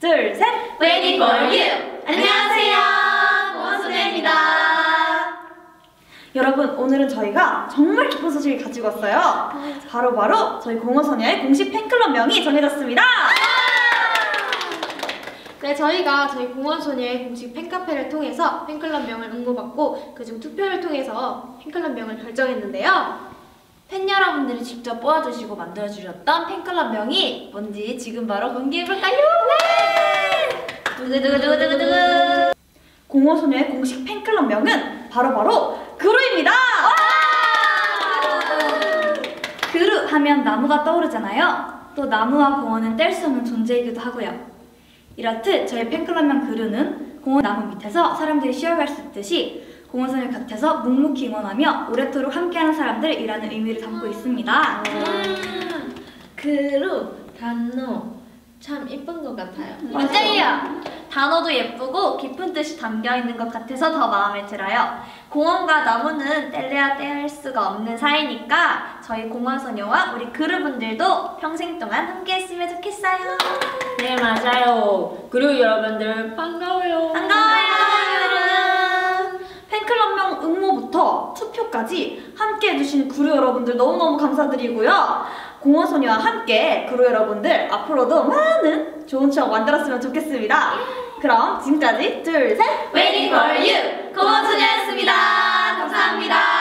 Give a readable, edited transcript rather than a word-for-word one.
둘, 셋! Waiting for you! 안녕하세요! 공원소녀입니다. 여러분, 오늘은 저희가 정말 기쁜 소식을 가지고 왔어요. 바로 저희 공원소녀의 공식 팬클럽 명이 정해졌습니다. 네, 저희 공원소녀의 공식 팬카페를 통해서 팬클럽 명을 응모받고 그중 투표를 통해서 팬클럽 명을 결정했는데요. 팬 여러분들이 직접 뽑아주시고 만들어주셨던 팬클럽 명이 뭔지 지금 바로 공개해볼까요? 네! 두구두구두구두구! 공원소녀의 공식 팬클럽 명은 바로 그루입니다! 그루 하면 나무가 떠오르잖아요. 또 나무와 공원은 뗄 수 없는 존재이기도 하고요. 이렇듯 저희 팬클럽명 그루는 공원 나무 밑에서 사람들이 쉬어갈 수 있듯이 공원소녀 곁에서 묵묵히 응원하며 오랫도록 함께하는 사람들이라는 의미를 담고 있습니다. 그루 단어 참 예쁜 것 같아요. 맞아요! 단어도 예쁘고 깊은 뜻이 담겨있는 것 같아서 더 마음에 들어요. 공원과 나무는 뗄래야 뗄 수가 없는 사이니까 저희 공원소녀와 우리 그루분들도 평생 동안 함께했으면 좋겠어요. 네, 맞아요. 그루 여러분들 반가워요. 반가워요. 팬클럽명 응모부터 투표까지 함께해주신 그루 여러분들 너무너무 감사드리고요. 공원소녀와 함께 그루 여러분들 앞으로도 많은 좋은 추억 만들었으면 좋겠습니다. 그럼 지금까지 둘, 셋! Waiting for you! 공원소녀였습니다. 감사합니다.